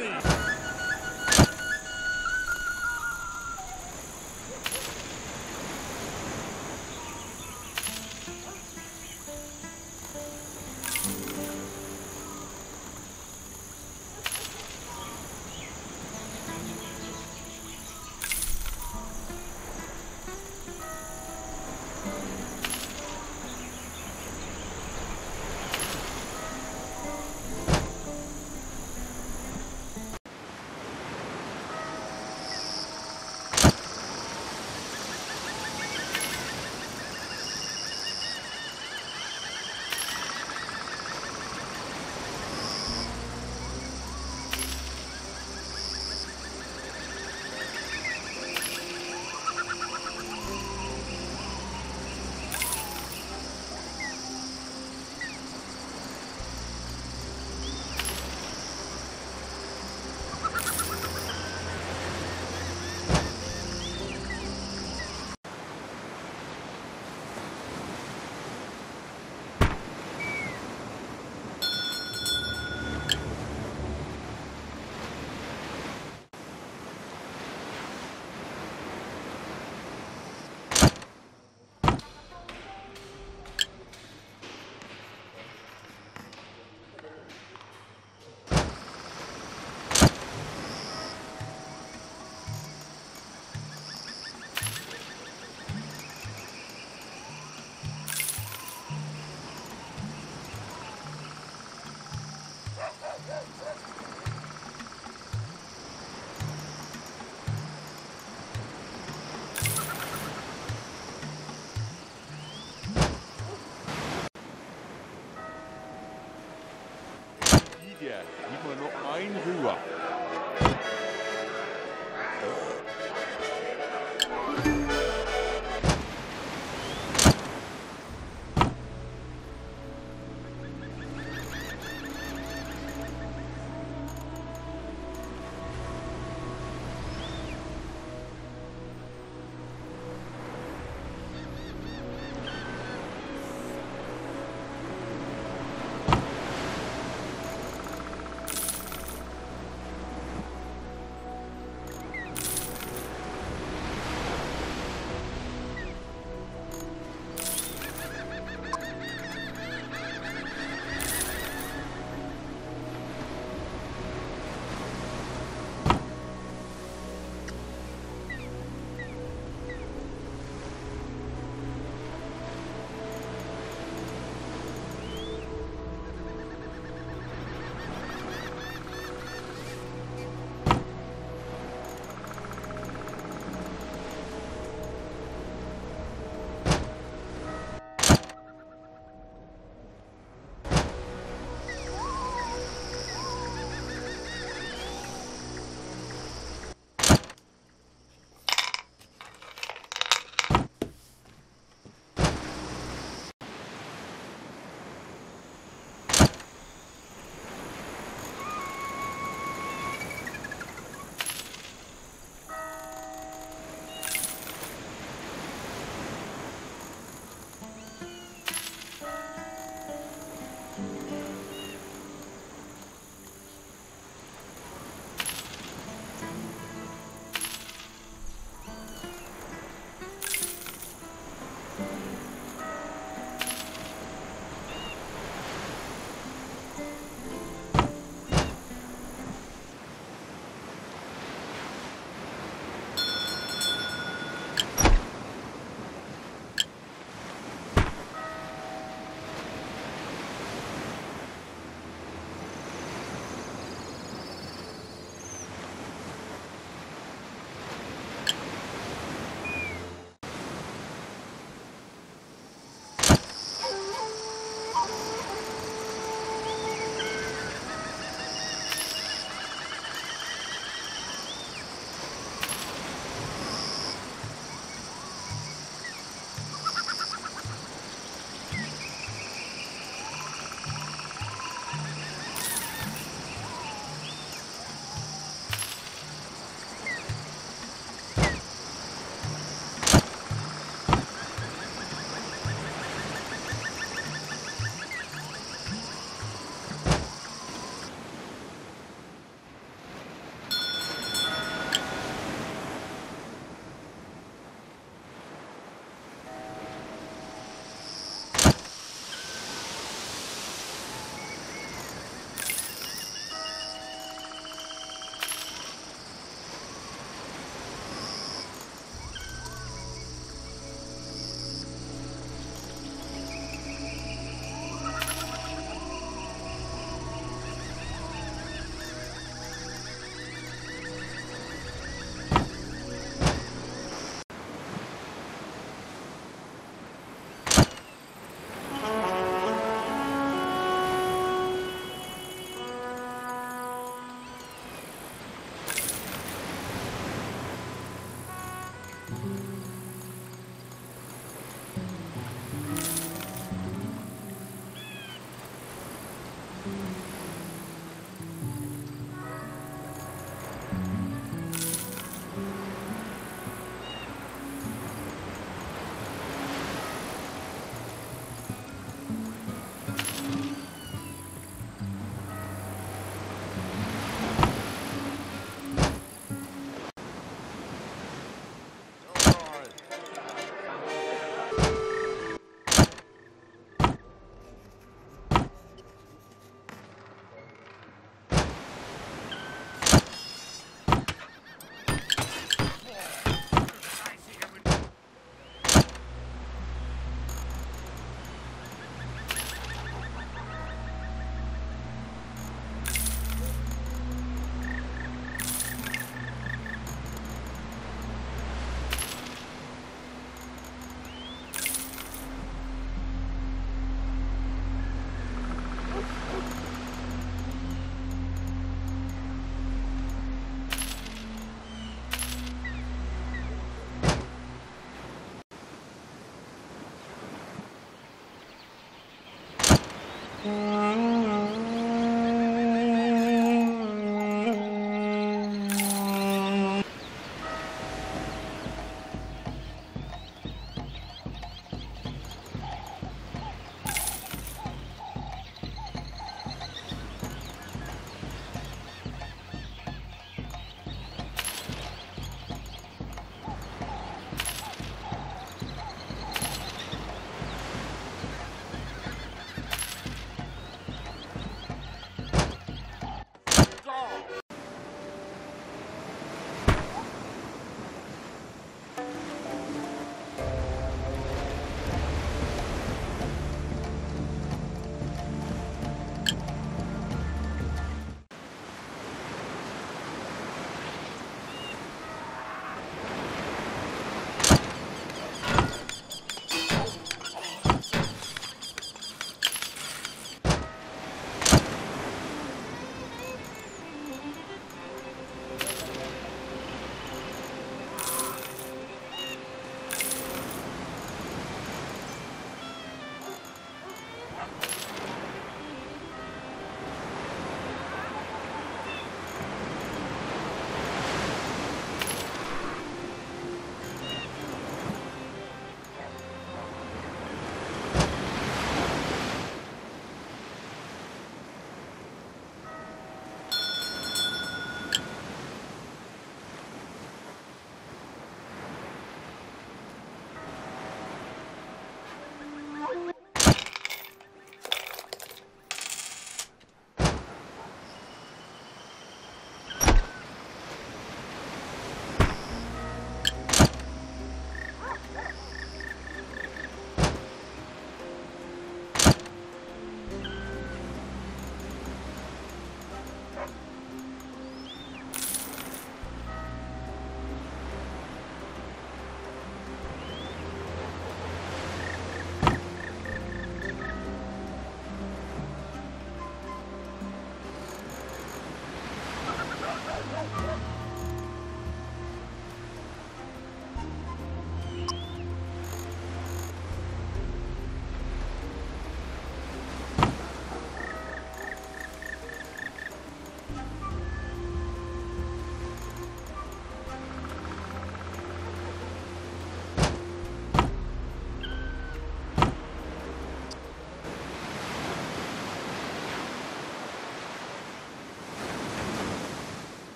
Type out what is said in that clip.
ready. Immer noch ein höher.